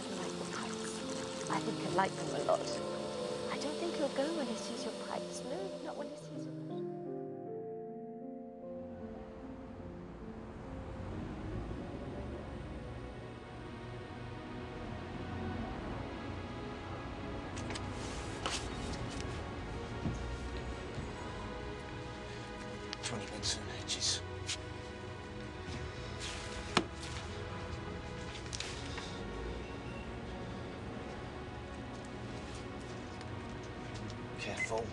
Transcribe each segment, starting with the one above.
doesn't like the pipes. I think he'll like them a lot. I don't think he'll go when he sees your pipes. No, not when he sees your pipes. Careful.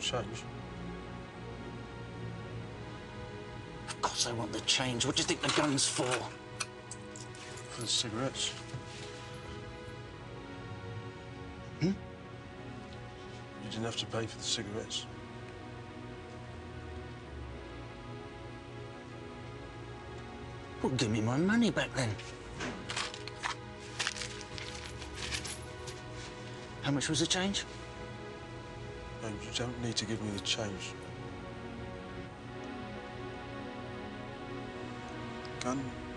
Change. Of course I want the change. What do you think the gun's for? For the cigarettes. Hmm? You didn't have to pay for the cigarettes. Well, give me my money back then. How much was the change? No, you don't need to give me the change. Gun.